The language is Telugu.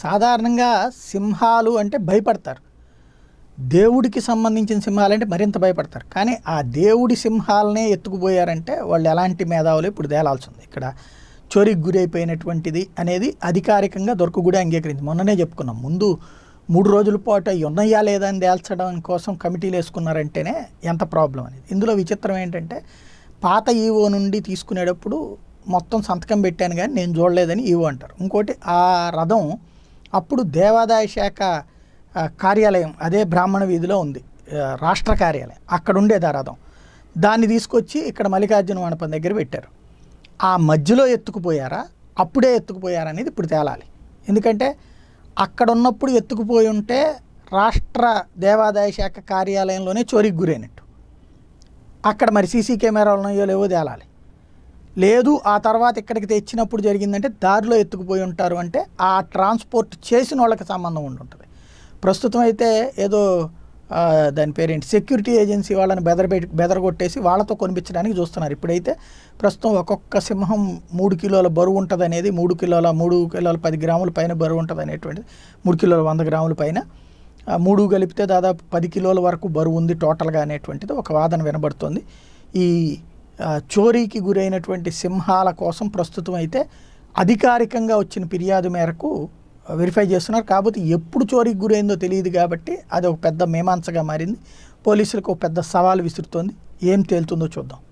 సాధారణంగా సింహాలు అంటే భయపడతారు. దేవుడికి సంబంధించిన సింహాలంటే మరింత భయపడతారు. కానీ ఆ దేవుడి సింహాలనే ఎత్తుకుపోయారంటే వాళ్ళు ఎలాంటి మేధావులు ఇప్పుడు తేలాల్సింది. ఇక్కడ చోరీకి గురైపోయినటువంటిది అనేది అధికారికంగా దొరకకూడా అంగీకరించింది. మొన్ననే చెప్పుకున్నాం, ముందు 3 రోజుల పాటు అవి ఉన్నాయా లేదా అని తేల్చడం కోసం కమిటీలు వేసుకున్నారంటేనే ఎంత ప్రాబ్లం అనేది. ఇందులో విచిత్రం ఏంటంటే, పాత ఈవో నుండి తీసుకునేటప్పుడు మొత్తం సంతకం పెట్టాను కానీ నేను చూడలేదని ఈవో అంటారు. ఇంకోటి, ఆ రథం అప్పుడు దేవాదాయ శాఖ కార్యాలయం అదే బ్రాహ్మణ వీధిలో ఉంది, రాష్ట్ర కార్యాలయం అక్కడ ఉండేది ఆ రథం. దాన్ని తీసుకొచ్చి ఇక్కడ మల్లికార్జున మండపం దగ్గర పెట్టారు. ఆ మధ్యలో ఎత్తుకుపోయారా అప్పుడే ఎత్తుకుపోయారా అనేది ఇప్పుడు తేలాలి. ఎందుకంటే అక్కడ ఉన్నప్పుడు ఎత్తుకుపోయి ఉంటే రాష్ట్ర దేవాదాయ శాఖ కార్యాలయంలోనే చోరీకి గురైనట్టు. అక్కడ మరి సీసీ కెమెరాలు ఉన్నాయో లేవో తేలాలి. లేదు ఆ తర్వాత ఇక్కడికి తెచ్చినప్పుడు జరిగిందంటే దారిలో ఎత్తుకుపోయి ఉంటారు అంటే ఆ ట్రాన్స్పోర్ట్ చేసిన వాళ్ళకి సంబంధం ఉంటుంది. ప్రస్తుతం అయితే ఏదో దాని పేరేంటి సెక్యూరిటీ ఏజెన్సీ వాళ్ళని బెదరగొట్టేసి వాళ్ళతో కొనిపించడానికి చూస్తున్నారు. ఇప్పుడైతే ప్రస్తుతం ఒక్కొక్క సింహం 3 కిలోల బరువు ఉంటుంది అనేది, 3 కిలోల 10 గ్రాముల పైన బరువు ఉంటుంది అనేటువంటిది, 3 కిలోల 100 గ్రాముల పైన, 3 కలిపితే దాదాపు 10 కిలోల వరకు బరువు ఉంది టోటల్గా అనేటువంటిది ఒక వాదన వినబడుతుంది. ఈ చోరీకి గురైనటువంటి సింహాల కోసం ప్రస్తుతం అయితే అధికారికంగా వచ్చిన ఫిర్యాదు మేరకు వెరిఫై చేస్తున్నారు. కాకపోతే ఎప్పుడు చోరీకి గురైందో తెలియదు కాబట్టి అది ఒక పెద్ద మీమాంసగా మారింది. పోలీసులకు ఒక పెద్ద సవాల్ విసురుతోంది. ఏం తేలుతుందో చూద్దాం.